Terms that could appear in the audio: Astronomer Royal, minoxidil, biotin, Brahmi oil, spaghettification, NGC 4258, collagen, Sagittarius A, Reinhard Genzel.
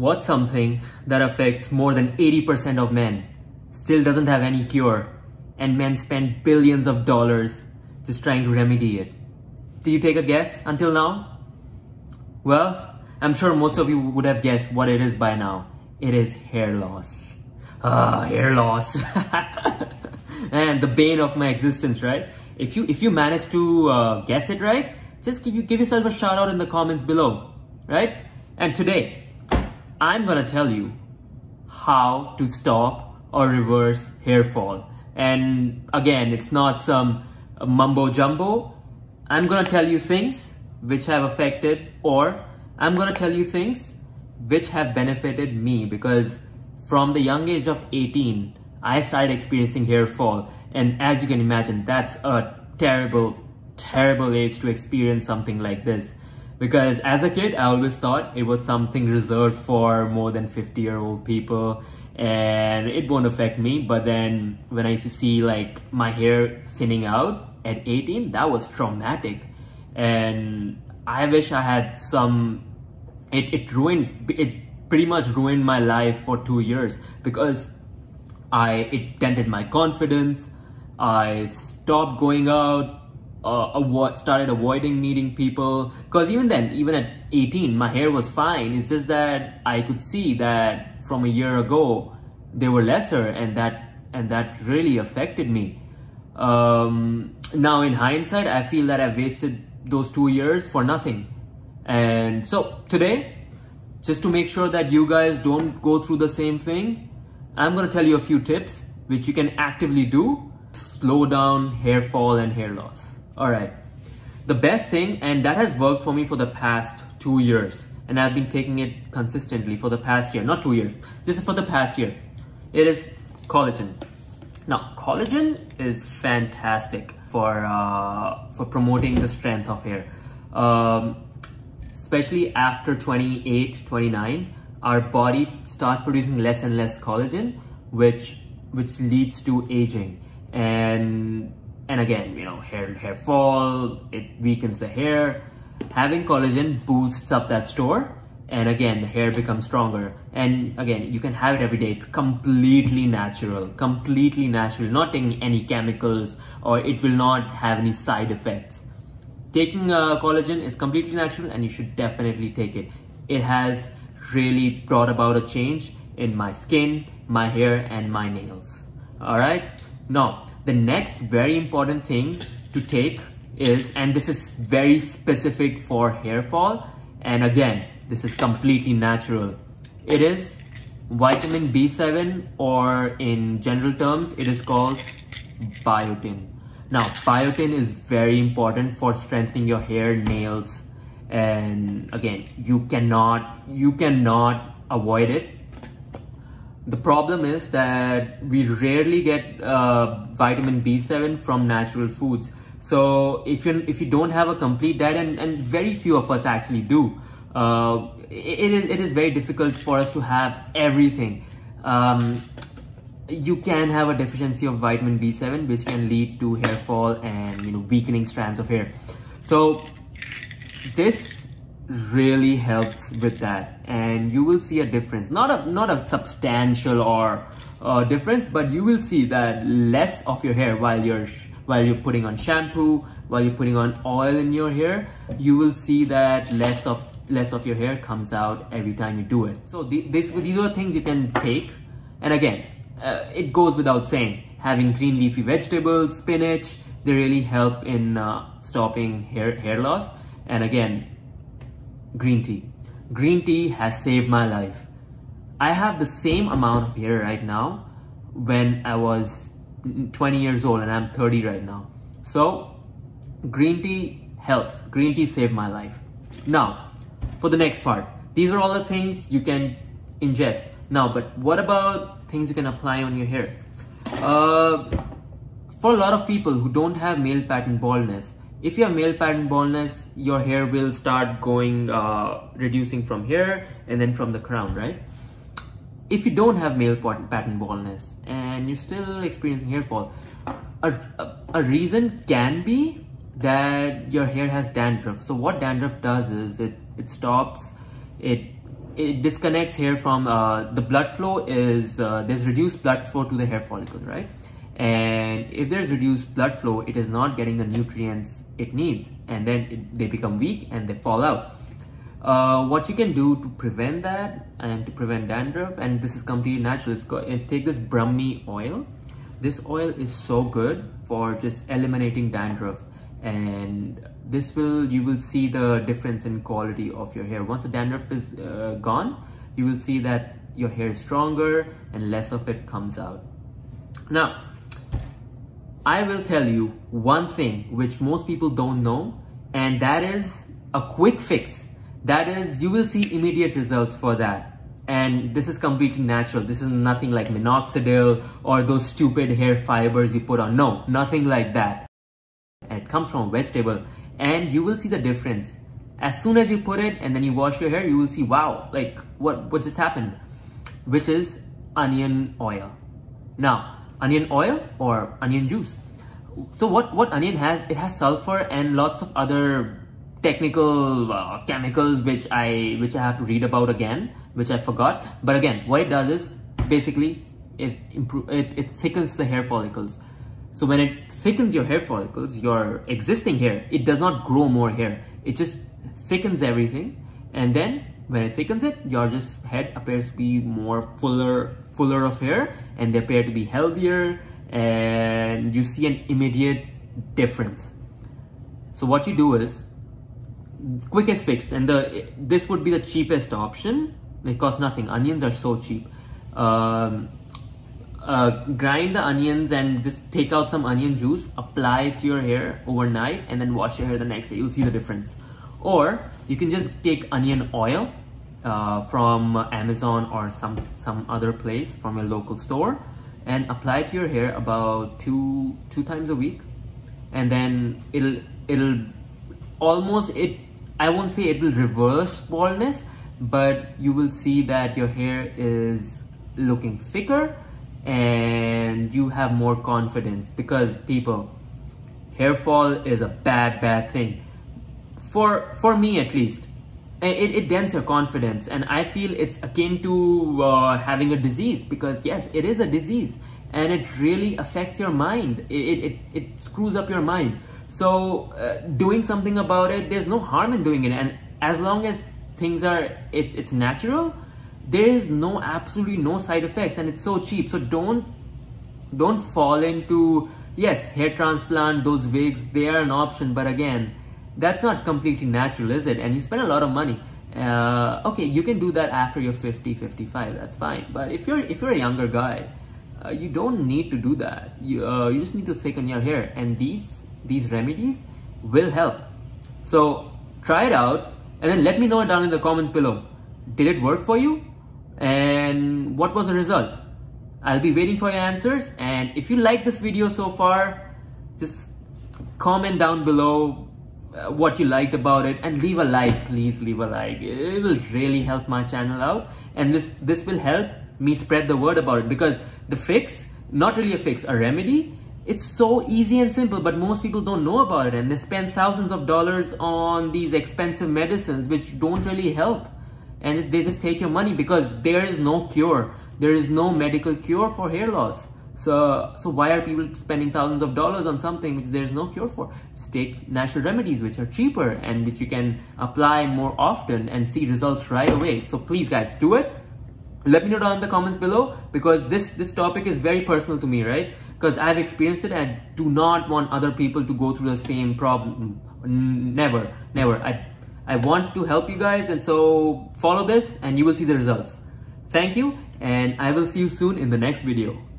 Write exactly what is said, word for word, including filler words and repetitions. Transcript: What's something that affects more than eighty percent of men, still doesn't have any cure, and men spend billions of dollars just trying to remedy it? Did you take a guess until now? Well, I'm sure most of you would have guessed what it is by now. It is hair loss. Ah, hair loss. And the bane of my existence, right? If you if you manage to uh, guess it right, just give, you, give yourself a shout out in the comments below, right? And today, I'm gonna tell you how to stop or reverse hair fall. And again, it's not some mumbo jumbo. I'm gonna tell you things which have affected, or I'm gonna tell you things which have benefited me, because from the young age of eighteen, I started experiencing hair fall. And as you can imagine, that's a terrible, terrible age to experience something like this. Because as a kid, I always thought it was something reserved for more than fifty year old people and it won't affect me. But then when I used to see like my hair thinning out at eighteen, that was traumatic. And I wish I had some, it, it ruined, it pretty much ruined my life for two years because I, it dented my confidence. I stopped going out, uh, avo- started avoiding meeting people. Cause even then, even at eighteen, my hair was fine. It's just that I could see that from a year ago, they were lesser, and that, and that really affected me. Um, now in hindsight, I feel that I wasted those two years for nothing. And so today, just to make sure that you guys don't go through the same thing, I'm going to tell you a few tips which you can actively do to slow down hair fall and hair loss. All right. The best thing, and that has worked for me for the past two years, and I've been taking it consistently for the past year, not two years, just for the past year. It is collagen. Now, collagen is fantastic for, uh, for promoting the strength of hair, um, especially after twenty-eight, twenty-nine. Our body starts producing less and less collagen, which which leads to aging, and and again, you know, hair hair fall. It weakens the hair. Having collagen boosts up that store, and again, the hair becomes stronger. And again, you can have it every day. It's completely natural, completely natural, not taking any chemicals, or it will not have any side effects. Taking uh, collagen is completely natural, and you should definitely take it. It has really brought about a change in my skin, my hair, and my nails. All right. Now, the next very important thing to take is, and this is very specific for hair fall, and again, this is completely natural. It is vitamin B seven, or in general terms, it is called biotin. Now, biotin is very important for strengthening your hair, nails, and again, you cannot you cannot avoid it. The problem is that we rarely get uh, vitamin B seven from natural foods. So if you if you don't have a complete diet, and, and very few of us actually do, uh, it is it is very difficult for us to have everything. Um, you can have a deficiency of vitamin B seven, which can lead to hair fall and, you know, weakening strands of hair. So this really helps with that, and you will see a difference, not a not a substantial or uh, difference, but you will see that less of your hair while you're while you're putting on shampoo, while you're putting on oil in your hair, you will see that less of less of your hair comes out every time you do it. So the, this these are things you can take, and again, uh, it goes without saying, having green leafy vegetables, spinach, they really help in uh, stopping hair hair loss. And again, green tea. Green tea has saved my life. I have the same amount of hair right now when I was twenty years old, and I'm thirty right now. So green tea helps. Green tea saved my life. Now, for the next part, these are all the things you can ingest. Now, but what about things you can apply on your hair? Uh, for a lot of people who don't have male pattern baldness, if you have male pattern baldness, your hair will start going, uh, reducing from here and then from the crown, right? If you don't have male pattern baldness and you're still experiencing hair fall, a, a, a reason can be that your hair has dandruff. So what dandruff does is it, it stops, it, it disconnects hair from uh, the blood flow is uh, there's reduced blood flow to the hair follicle, right? And if there's reduced blood flow, it is not getting the nutrients it needs, and then it, they become weak and they fall out. Uh, what you can do to prevent that and to prevent dandruff, and this is completely natural, is go take this Brahmi oil. This oil is so good for just eliminating dandruff, and this will you will see the difference in quality of your hair. Once the dandruff is uh, gone, you will see that your hair is stronger and less of it comes out. Now, I will tell you one thing which most people don't know, and that is a quick fix. That is, you will see immediate results for that. And this is completely natural. This is nothing like minoxidil or those stupid hair fibers you put on. No, nothing like that. And it comes from a vegetable, and you will see the difference. As soon as you put it and then you wash your hair, you will see, wow, like what, what just happened? Which is onion oil. Now, onion oil or onion juice. So what, what onion has, it has sulfur and lots of other technical uh, chemicals which I which I have to read about again, which I forgot. But again, what it does is basically it improve it, it thickens the hair follicles. So when it thickens your hair follicles, your existing hair, it does not grow more hair. It just thickens everything, and then when it thickens it, your just head appears to be more fuller fuller of hair, and they appear to be healthier, and you see an immediate difference. So what you do is quickest fix, and the this would be the cheapest option. They cost nothing. Onions are so cheap. Um, uh, grind the onions and just take out some onion juice, apply it to your hair overnight, and then wash your hair the next day. You'll see the difference. Or you can just take onion oil uh, from Amazon or some some other place, from your local store, and apply it to your hair about two two times a week, and then it'll it'll almost it I won't say it will reverse baldness, but you will see that your hair is looking thicker and you have more confidence. Because people, hair fall is a bad bad thing, for for me at least. It, it dents your confidence, and I feel it's akin to uh, having a disease, because yes, it is a disease, and it really affects your mind. It it, it, it screws up your mind. So uh, doing something about it, there's no harm in doing it. And as long as things are, it's it's natural, there is no absolutely no side effects, and it's so cheap. So don't don't fall into, yes, hair transplant, those wigs, they are an option, but again, that's not completely natural, is it? And you spend a lot of money. Uh, okay, you can do that after you're fifty, fifty-five, that's fine. But if you're if you're a younger guy, uh, you don't need to do that. You uh, you just need to thicken your hair, and these. These remedies will help. So try it out, and then let me know down in the comment below. Did it work for you? And what was the result? I'll be waiting for your answers. And if you like this video so far, just comment down below what you liked about it, and leave a like. Please leave a like. It will really help my channel out, and this this will help me spread the word about it. Because the fix, not really a fix, a remedy, it's so easy and simple, but most people don't know about it, and they spend thousands of dollars on these expensive medicines which don't really help, and they just take your money, because there is no cure. There is no medical cure for hair loss. So, so why are people spending thousands of dollars on something which there is no cure for? Just take natural remedies which are cheaper and which you can apply more often and see results right away. So please, guys, do it. Let me know down in the comments below, because this this topic is very personal to me, right? Because I've experienced it, and I do not want other people to go through the same problem. Never, never. I, I want to help you guys, and so follow this and you will see the results. Thank you, and I will see you soon in the next video.